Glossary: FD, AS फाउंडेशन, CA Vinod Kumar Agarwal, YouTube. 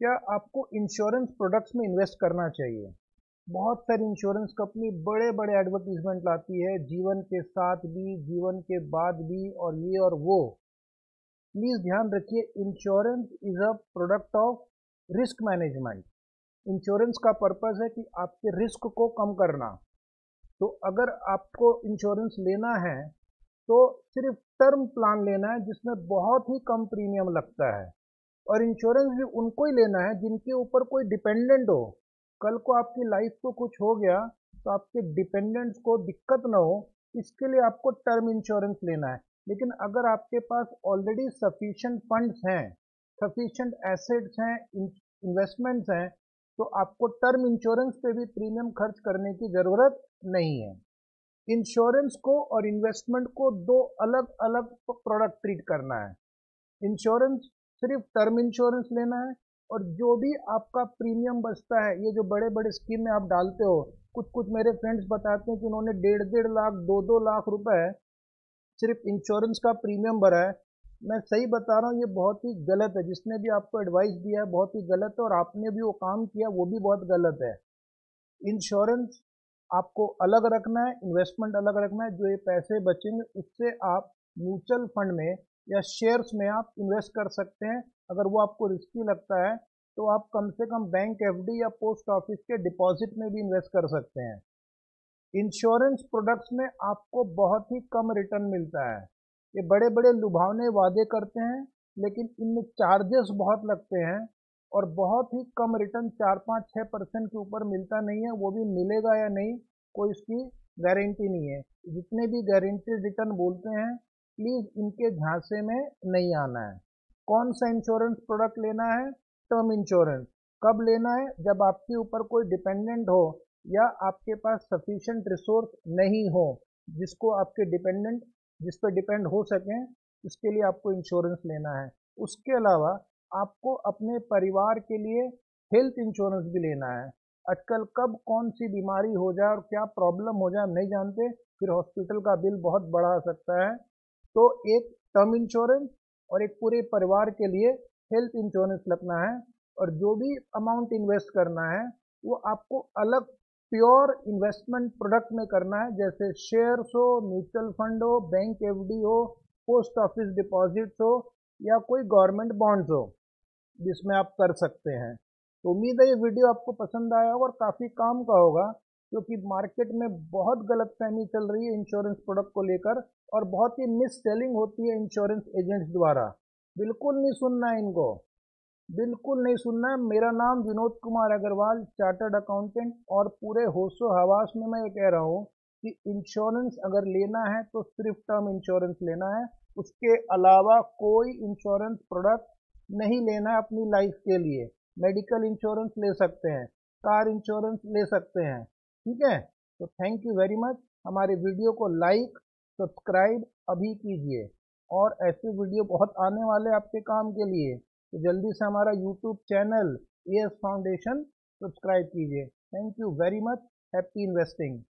क्या आपको insurance products में इन्वेस्ट करना चाहिए। बहुत सारी इंश्योरेंस कंपनी बड़े बड़े एडवर्टीजमेंट लाती है, जीवन के साथ भी, जीवन के बाद भी, और ये और वो। प्लीज़ ध्यान रखिए, insurance is a product of risk management. Insurance का पर्पज़ है कि आपके रिस्क को कम करना। तो अगर आपको इंश्योरेंस लेना है तो सिर्फ टर्म प्लान लेना है जिसमें बहुत ही कम प्रीमियम लगता है, और इंश्योरेंस भी उनको ही लेना है जिनके ऊपर कोई डिपेंडेंट हो। कल को आपकी लाइफ को कुछ हो गया तो आपके डिपेंडेंट्स को दिक्कत ना हो, इसके लिए आपको टर्म इंश्योरेंस लेना है। लेकिन अगर आपके पास ऑलरेडी सफिशिएंट फंड्स हैं, सफिशिएंट एसेट्स हैं, इन्वेस्टमेंट्स हैं, तो आपको टर्म इंश्योरेंस पे भी प्रीमियम खर्च करने की ज़रूरत नहीं है। इंश्योरेंस को और इन्वेस्टमेंट को दो अलग अलग प्रोडक्ट ट्रीट करना है। इंश्योरेंस सिर्फ टर्म इंश्योरेंस लेना है, और जो भी आपका प्रीमियम बचता है, ये जो बड़े बड़े स्कीम में आप डालते हो, कुछ कुछ मेरे फ्रेंड्स बताते हैं कि उन्होंने 1.5-1.5 लाख 2-2 लाख रुपये सिर्फ इंश्योरेंस का प्रीमियम भरा है। मैं सही बता रहा हूँ, ये बहुत ही गलत है। जिसने भी आपको एडवाइस दिया है बहुत ही गलत है, और आपने भी वो काम किया वो भी बहुत गलत है। इंश्योरेंस आपको अलग रखना है, इन्वेस्टमेंट अलग रखना है। जो ये पैसे बचेंगे उससे आप म्यूचुअल फंड में या शेयर्स में आप इन्वेस्ट कर सकते हैं। अगर वो आपको रिस्की लगता है तो आप कम से कम बैंक FD या पोस्ट ऑफिस के डिपॉजिट में भी इन्वेस्ट कर सकते हैं। इंश्योरेंस प्रोडक्ट्स में आपको बहुत ही कम रिटर्न मिलता है। ये बड़े बड़े लुभावने वादे करते हैं, लेकिन इनमें चार्जेस बहुत लगते हैं और बहुत ही कम रिटर्न 4-5-6% के ऊपर मिलता नहीं है। वो भी मिलेगा या नहीं कोई इसकी गारंटी नहीं है। जितने भी गारंटी रिटर्न बोलते हैं, प्लीज़ इनके झांसे में नहीं आना है। कौन सा इंश्योरेंस प्रोडक्ट लेना है? Term insurance. कब लेना है? जब आपके ऊपर कोई डिपेंडेंट हो या आपके पास सफिशिएंट रिसोर्स नहीं हो जिसको आपके डिपेंडेंट जिस पर डिपेंड हो सकें, इसके लिए आपको इंश्योरेंस लेना है। उसके अलावा आपको अपने परिवार के लिए हेल्थ इंश्योरेंस भी लेना है। आजकल कब कौन सी बीमारी हो जाए और क्या प्रॉब्लम हो जाए हम नहीं जानते, फिर हॉस्पिटल का बिल बहुत बड़ा आ सकता है। तो एक टर्म इंश्योरेंस और एक पूरे परिवार के लिए हेल्थ इंश्योरेंस रखना है, और जो भी अमाउंट इन्वेस्ट करना है वो आपको अलग प्योर इन्वेस्टमेंट प्रोडक्ट में करना है, जैसे शेयर्स हो, म्यूचुअल फंड हो, बैंक FD हो, पोस्ट ऑफिस डिपॉजिट्स हो, या कोई गवर्नमेंट बॉन्ड्स हो, जिसमें आप कर सकते हैं। तो उम्मीद है ये वीडियो आपको पसंद आया होगा और काफ़ी काम का होगा, क्योंकि मार्केट में बहुत गलतफहमी चल रही है इंश्योरेंस प्रोडक्ट को लेकर, और बहुत ही मिस सेलिंग होती है इंश्योरेंस एजेंट्स द्वारा। बिल्कुल नहीं सुनना है इनको, बिल्कुल नहीं सुनना है। मेरा नाम विनोद कुमार अग्रवाल, चार्टर्ड अकाउंटेंट, और पूरे होशो हवास में मैं ये कह रहा हूँ कि इंश्योरेंस अगर लेना है तो सिर्फ टर्म इंश्योरेंस लेना है। उसके अलावा कोई इंश्योरेंस प्रोडक्ट नहीं लेना है अपनी लाइफ के लिए। मेडिकल इंश्योरेंस ले सकते हैं, कार इंश्योरेंस ले सकते हैं, ठीक है। तो थैंक यू वेरी मच। हमारे वीडियो को लाइक, सब्सक्राइब अभी कीजिए, और ऐसे वीडियो बहुत आने वाले आपके काम के लिए। तो जल्दी से हमारा YouTube channel AS फाउंडेशन subscribe कीजिए। Thank you very much. Happy investing.